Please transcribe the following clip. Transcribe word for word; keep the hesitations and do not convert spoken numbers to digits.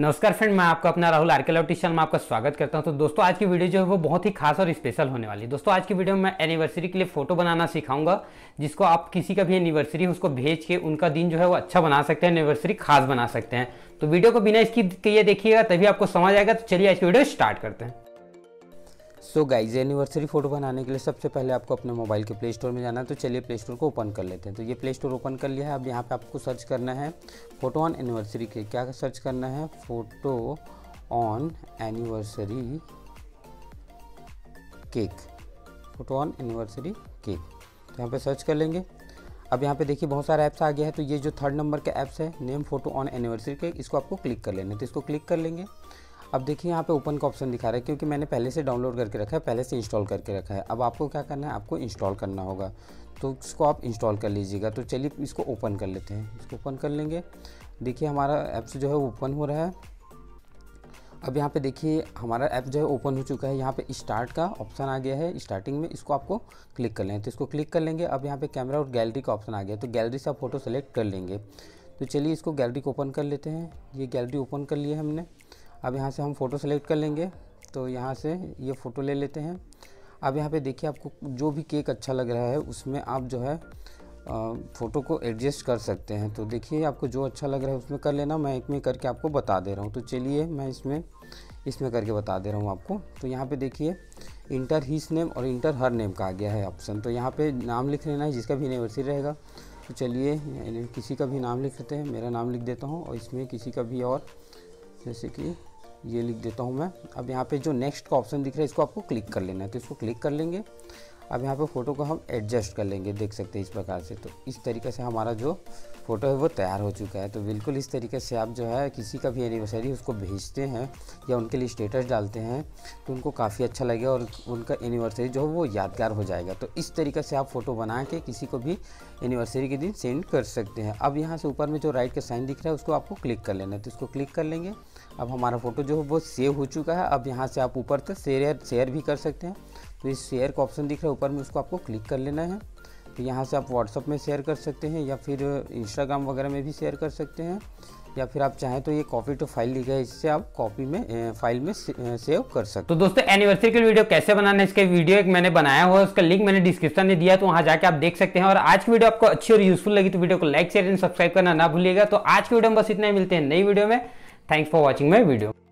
नमस्कार फ्रेंड, मैं आपका अपना राहुल आरके लव टिप्स में आपका स्वागत करता हूं। तो दोस्तों आज की वीडियो जो है वो बहुत ही खास और स्पेशल होने वाली है। दोस्तों आज की वीडियो में मैं एनिवर्सरी के लिए फोटो बनाना सिखाऊंगा, जिसको आप किसी का भी एनिवर्सरी उसको भेज के उनका दिन जो है वो अच्छा बना सकते हैं, एनिवर्सरी खास बना सकते हैं। तो वीडियो को बिना स्किप किए देखिएगा, तभी आपको समझ आएगा। तो चलिए आज की वीडियो स्टार्ट करते हैं। सो गाइज, एनिवर्सरी फोटो बनाने के लिए सबसे पहले आपको अपने मोबाइल के प्ले स्टोर में जाना है। तो चलिए प्ले स्टोर को ओपन कर लेते हैं। तो ये प्ले स्टोर ओपन कर लिया है। अब यहाँ पे आपको सर्च करना है फ़ोटो ऑन एनिवर्सरी के, क्या सर्च करना है, photo on anniversary cake, photo on anniversary cake. तो यहाँ पे सर्च कर लेंगे। अब यहाँ पे देखिए बहुत सारे ऐप्स आ गया है। तो ये जो थर्ड नंबर का ऐप्स है, name photo on anniversary cake, इसको आपको क्लिक कर लेना है। तो इसको क्लिक कर लेंगे। अब देखिए यहाँ पे ओपन का ऑप्शन दिखा रहा है, क्योंकि मैंने पहले से डाउनलोड करके रखा है, पहले से इंस्टॉल करके रखा है। अब आपको क्या करना है, आपको इंस्टॉल करना होगा। तो इसको आप इंस्टॉल कर लीजिएगा। तो चलिए इसको ओपन कर लेते हैं। इसको ओपन कर लेंगे। देखिए हमारा ऐप्स जो है ओपन हो रहा है। अब यहाँ पे देखिए हमारा ऐप जो है ओपन हो चुका है। यहाँ पे स्टार्ट का ऑप्शन आ गया है स्टार्टिंग में, इसको आपको क्लिक कर लें। तो इसको क्लिक कर लेंगे। अब यहाँ पे कैमरा और गैलरी का ऑप्शन आ गया है। तो गैलरी से आप फोटो सेलेक्ट कर लेंगे। तो चलिए इसको गैलरी को ओपन कर लेते हैं। ये गैलरी ओपन कर लिए हमने। अब यहाँ से हम फ़ोटो सेलेक्ट कर लेंगे। तो यहाँ से ये फ़ोटो ले लेते हैं। अब यहाँ पे देखिए आपको जो भी केक अच्छा लग रहा है उसमें आप जो है फ़ोटो को एडजस्ट कर सकते हैं। तो देखिए आपको जो अच्छा लग रहा है उसमें कर लेना। मैं एक में करके आपको बता दे रहा हूँ। तो चलिए मैं इसमें इसमें करके बता दे रहा हूँ आपको। तो यहाँ पे देखिए इंटर हिज नेम और इंटर हर नेम का आ गया है ऑप्शन। तो यहाँ पर नाम लिख लेना है जिसका भी एनिवर्सरी रहेगा। तो चलिए किसी का भी नाम लिख लेते हैं। मेरा नाम लिख देता हूँ और इसमें किसी का भी, और जैसे कि ये लिख देता हूँ मैं। अब यहाँ पे जो नेक्स्ट का ऑप्शन दिख रहा है इसको आपको क्लिक कर लेना है। तो इसको क्लिक कर लेंगे। अब यहाँ पे फ़ोटो को हम एडजस्ट कर लेंगे, देख सकते हैं इस प्रकार से। तो इस तरीके से हमारा जो फ़ोटो है वो तैयार हो चुका है। तो बिल्कुल इस तरीके से आप जो है किसी का भी एनिवर्सरी उसको भेजते हैं या उनके लिए स्टेटस डालते हैं तो उनको काफ़ी अच्छा लगेगा और उनका एनिवर्सरी जो है वो यादगार हो जाएगा। तो इस तरीके से आप फ़ोटो बना के किसी को भी एनिवर्सरी के दिन सेंड कर सकते हैं। अब यहाँ से ऊपर में जो राइट का साइन दिख रहा है उसको आपको क्लिक कर लेना है। तो इसको क्लिक कर लेंगे। अब हमारा फ़ोटो जो है वो सेव हो चुका है। अब यहाँ से आप ऊपर तक शेयर शेयर भी कर सकते हैं। तो इस शेयर का ऑप्शन दिख रहा है ऊपर में, उसको आपको क्लिक कर लेना है। तो यहाँ से आप व्हाट्सअप में शेयर कर सकते हैं या फिर इंस्टाग्राम वगैरह में भी शेयर कर सकते हैं, या फिर आप चाहें तो ये कॉपी टू फाइल लिखा है, इससे आप कॉपी में फाइल में सेव कर सकते हैं। तो दोस्तों एनिवर्सरी के वीडियो कैसे बनाना है, इसके वीडियो एक मैंने बनाया हुआ है, उसका लिंक मैंने डिस्क्रिप्शन में दिया है, तो वहाँ जाके आप देख सकते हैं। और आज की वीडियो आपको अच्छी और यूजफुल लगी तो वीडियो को लाइक शेयर एंड सब्सक्राइब करना ना भूलिएगा। तो आज की वीडियो में बस इतना ही, मिलते हैं नई वीडियो में। Thanks for watching my video.